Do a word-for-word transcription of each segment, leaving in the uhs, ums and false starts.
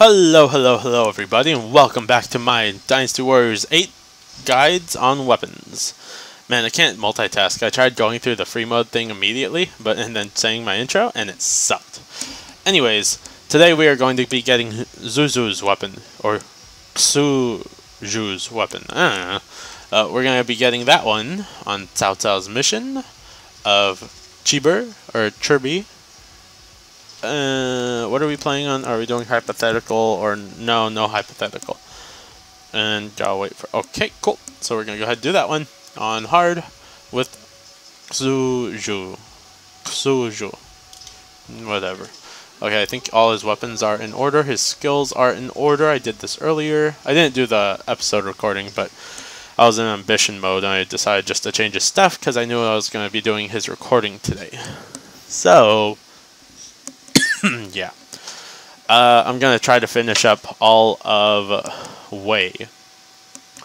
Hello, hello, hello everybody, and welcome back to my Dynasty Warriors eight guides on weapons. Man, I can't multitask. I tried going through the free mode thing immediately, but and then saying my intro, and it sucked. Anyways, today we are going to be getting Xu Zhu's weapon, or Xu Zhu's weapon. I don't know. Uh, we're going to be getting that one on Cao Cao's mission of Chiber, or Chirby. Uh, what are we playing on? Are we doing hypothetical or no? No hypothetical. And gotta wait for. Okay, cool. So we're gonna go ahead and do that one on hard with Xu Zhu, Xu Zhu, whatever. Okay, I think all his weapons are in order. His skills are in order. I did this earlier. I didn't do the episode recording, but I was in ambition mode and I decided just to change his stuff because I knew I was gonna be doing his recording today. So. yeah. Uh, I'm going to try to finish up all of Wei.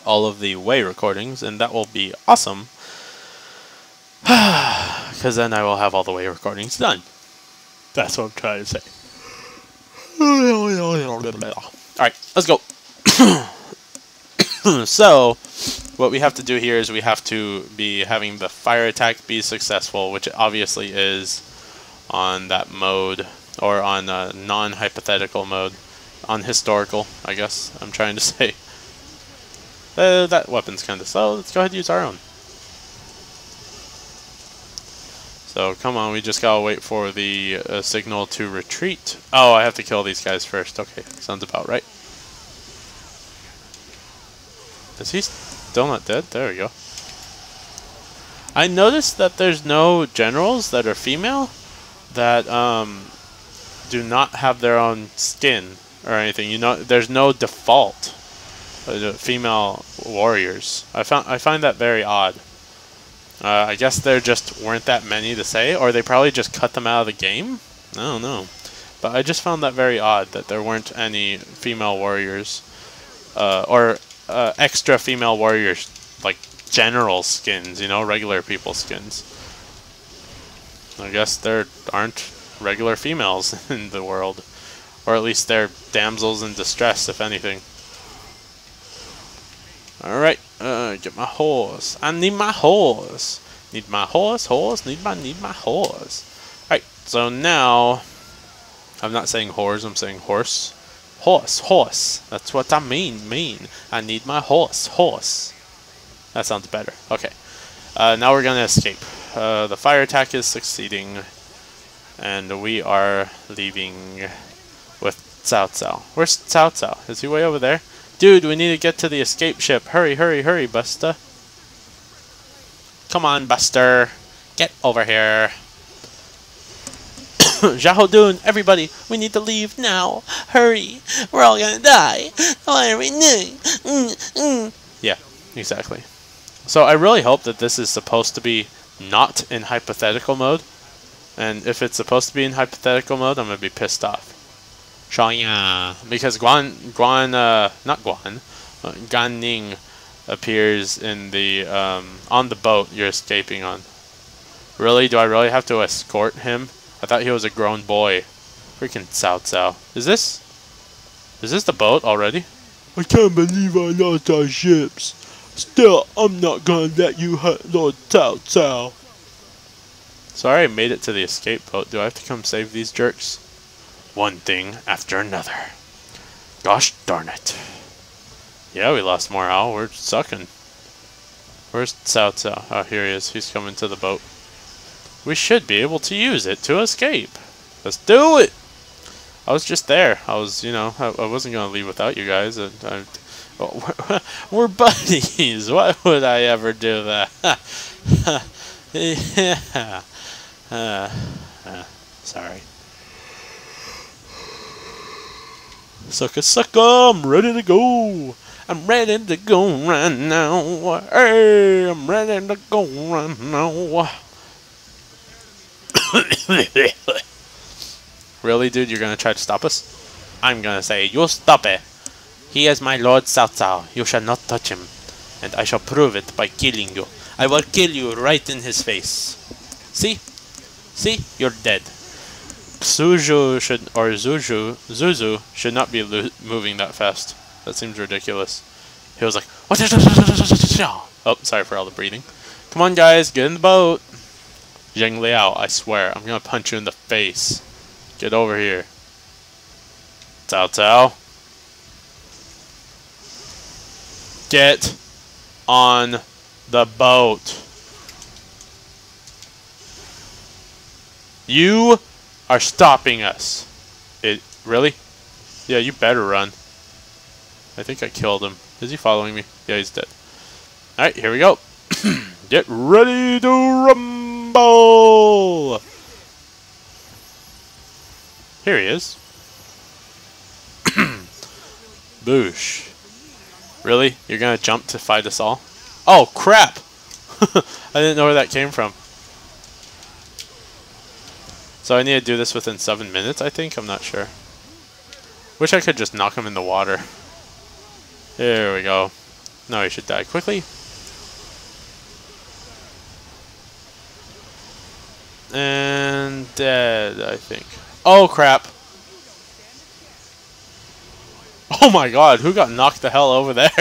All of the Wei recordings, and that will be awesome. Because then I will have all the Wei recordings done. That's what I'm trying to say. Alright, let's go. So, what we have to do here is we have to be having the fire attack be successful, which obviously is on that mode. Or on uh, non-hypothetical mode. On historical, I guess, I'm trying to say. Uh, that weapon's kind of slow. Let's go ahead and use our own. So, come on, we just gotta wait for the uh, signal to retreat. Oh, I have to kill these guys first. Okay, sounds about right. Is he still not dead? There we go. I noticed that there's no generals that are female that, um... do not have their own skin or anything. You know, there's no default female warriors. I found I find that very odd. Uh, I guess there just weren't that many to say, or they probably just cut them out of the game. I don't know, but I just found that very odd that there weren't any female warriors uh, or uh, extra female warriors like general skins. You know, regular people skins. I guess there aren't regular females in the world, or at least they're damsels in distress, if anything. Alright, uh, get my horse. I need my horse. Need my horse, horse, need my, need my horse. Alright, so now, I'm not saying whores, I'm saying horse. Horse, horse, that's what I mean, mean. I need my horse, horse. That sounds better, okay. Uh, now we're gonna escape. Uh, the fire attack is succeeding. And we are leaving with Cao Cao. Where's Cao Cao? Is he way over there? Dude, we need to get to the escape ship. Hurry, hurry, hurry, Buster. Come on, Buster. Get over here. Jaho Dun, everybody, we need to leave now. Hurry. We're all gonna die. What are we doing? Mm, mm. Yeah, exactly. So I really hope that this is supposed to be not in hypothetical mode. And if it's supposed to be in hypothetical mode, I'm going to be pissed off. Because Guan, Guan, uh, not Guan, uh, Gan Ning appears in the, um, on the boat you're escaping on. Really? Do I really have to escort him? I thought he was a grown boy. Freaking Cao Cao. Is this, is this the boat already? I can't believe I lost our ships. Still, I'm not going to let you hurt Lord Cao Cao. So I already made it to the escape boat. Do I have to come save these jerks? One thing after another. Gosh darn it. Yeah, we lost morale. We're sucking. Where's Cao Cao? Oh, here he is. He's coming to the boat. We should be able to use it to escape. Let's do it! I was just there. I was, you know, I, I wasn't going to leave without you guys. I, I, we're, we're buddies. Why would I ever do that? yeah. Uh, uh, sorry. Sucka, sucka, I'm ready to go. I'm ready to go right now. Hey, I'm ready to go right now. Really, dude? You're gonna try to stop us? I'm gonna say, you stop it. He is my Lord Cao Cao. You shall not touch him. And I shall prove it by killing you. I will kill you right in his face. See? See? You're dead. Xu Zhu should, or Xu Zhu, Xu Zhu should not be lo moving that fast. That seems ridiculous. He was like, what? Oh, sorry for all the breathing. Come on, guys, get in the boat. Zheng Liao, I swear, I'm gonna punch you in the face. Get over here. Cao Cao. Get on the boat. You are stopping us. It really? Yeah, you better run. I think I killed him. Is he following me? Yeah, he's dead. Alright, here we go. Get ready to rumble! Here he is. Boosh. Really? You're gonna jump to fight us all? Oh, crap! I didn't know where that came from. So I need to do this within seven minutes, I think? I'm not sure. Wish I could just knock him in the water. There we go. No, he should die quickly. And dead, I think. Oh, crap. Oh my god, who got knocked the hell over there?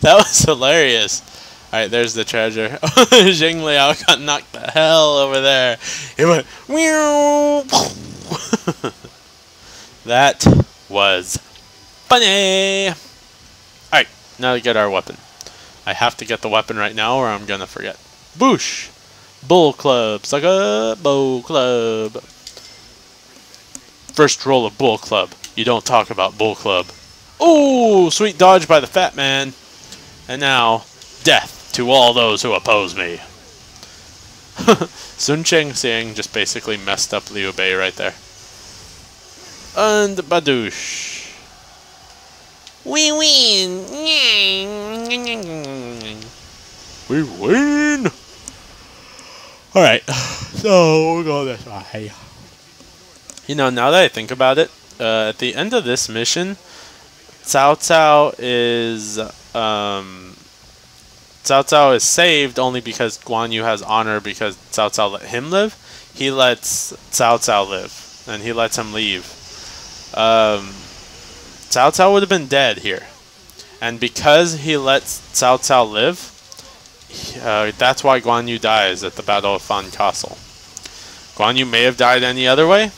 That was hilarious. Alright, there's the treasure. Zheng Liao got knocked the hell over there. It went... That was funny. Alright, now to get our weapon. I have to get the weapon right now or I'm gonna forget. Boosh! Bull club, sucker! Bull club! First roll of bull club. You don't talk about bull club. Ooh, sweet dodge by the fat man. And now... death to all those who oppose me. Sun Cheng Xiang just basically messed up Liu Bei right there. And Badoosh. We win! We win! Alright, so we'll go this way. You know, now that I think about it, uh, at the end of this mission, Cao Cao is... Um, Cao Cao is saved only because Guan Yu has honor because Cao Cao let him live. He lets Cao Cao live, and he lets him leave. Um, Cao Cao would have been dead here. And because he lets Cao Cao live, uh, that's why Guan Yu dies at the Battle of Fan Castle. Guan Yu may have died any other way,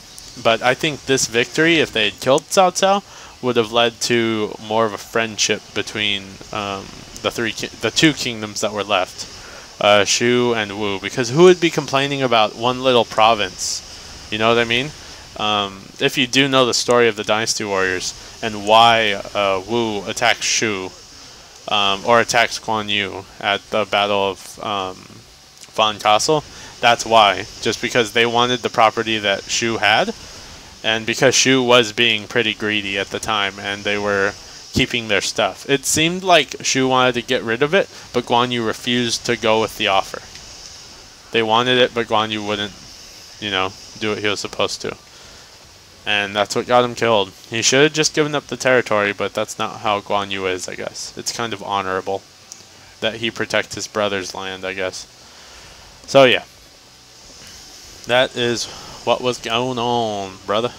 but I think this victory, if they had killed Cao Cao, would have led to more of a friendship between... Um, The three, ki the two kingdoms that were left, uh, Shu and Wu, because who would be complaining about one little province? You know what I mean? Um, if you do know the story of the Dynasty Warriors and why uh, Wu attacks Shu, um, or attacks Guan Yu at the Battle of um, Fan Castle, that's why. Just because they wanted the property that Shu had, and because Shu was being pretty greedy at the time, and they were keeping their stuff. It seemed like Shu wanted to get rid of it, but Guan Yu refused to go with the offer. They wanted it, but Guan Yu wouldn't, you know, do what he was supposed to. And that's what got him killed. He should have just given up the territory, but that's not how Guan Yu is, I guess. It's kind of honorable that he protect his brother's land, I guess. So, yeah. That is what was going on, brother.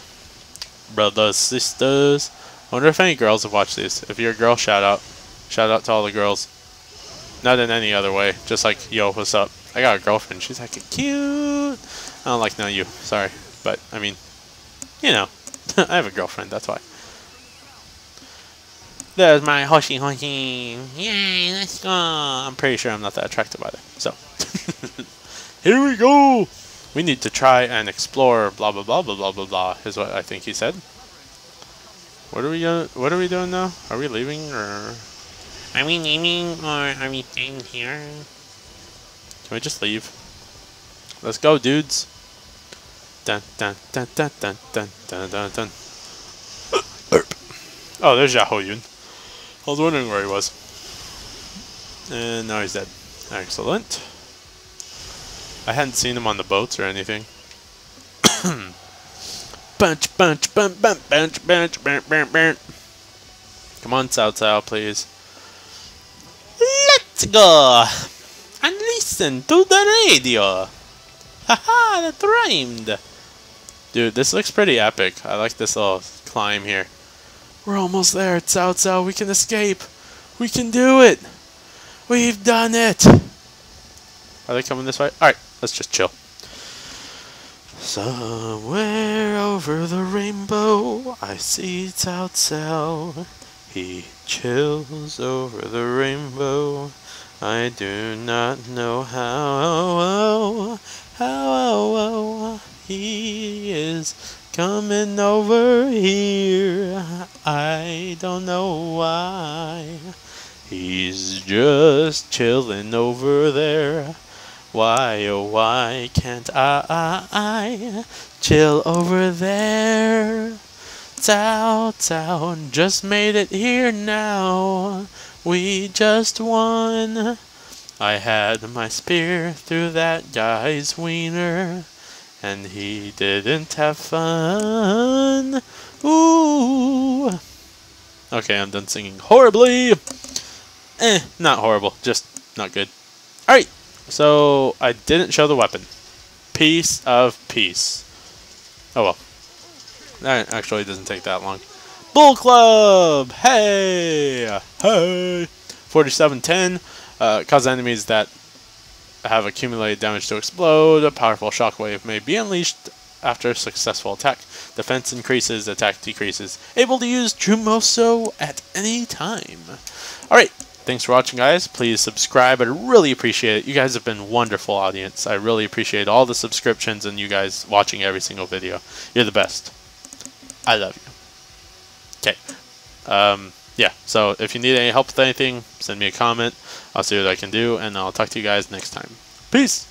Brothers, sisters. I wonder if any girls have watched these. If you're a girl, shout out. Shout out to all the girls. Not in any other way. Just like, yo, what's up? I got a girlfriend. She's like, cute. I don't like none of you. Sorry. But, I mean, you know. I have a girlfriend. That's why. There's my hoshi hoshi. Yay, let's go. I'm pretty sure I'm not that attractive either. So, here we go. We need to try and explore blah, blah, blah, blah, blah, blah, blah, is what I think he said. What are we doing? What are we doing now? Are we leaving or are we leaving or are we staying here? Can we just leave? Let's go, dudes. Dun dun dun dun dun dun dun dun dun. Oh, there's Jaho Yun. I was wondering where he was. And now he's dead. Excellent. I hadn't seen him on the boats or anything. Bunch, bunch, bunch, bunch, bunch, bunch, bunch, bunch, bunch. Come on, Cao Cao, please. Let's go! And listen to the radio! Haha, that rhymed! Dude, this looks pretty epic. I like this little climb here. We're almost there, Cao Cao. We can escape. We can do it. We've done it. Are they coming this way? Alright, let's just chill. Somewhere over the rainbow, I see Cao Cao. He chills over the rainbow. I do not know how, how he is coming over here. I don't know why. He's just chilling over there. Why, oh, why can't I, I, I chill over there? Cao Cao just made it here now. We just won. I had my spear through that guy's wiener, and he didn't have fun. Ooh. Okay, I'm done singing horribly. Eh, not horrible, just not good. All right. So, I didn't show the weapon. Piece of peace. Oh well. That actually doesn't take that long. Bull Club! Hey! Hey! forty-seven ten. Uh, cause enemies that have accumulated damage to explode. A powerful shockwave may be unleashed after a successful attack. Defense increases, attack decreases. Able to use Jumoso at any time. Alright. Thanks for watching, guys. Please subscribe. I really appreciate it. You guys have been a wonderful audience. I really appreciate all the subscriptions and you guys watching every single video. You're the best. I love you. Okay. Um, yeah, so if you need any help with anything, send me a comment. I'll see what I can do, and I'll talk to you guys next time. Peace!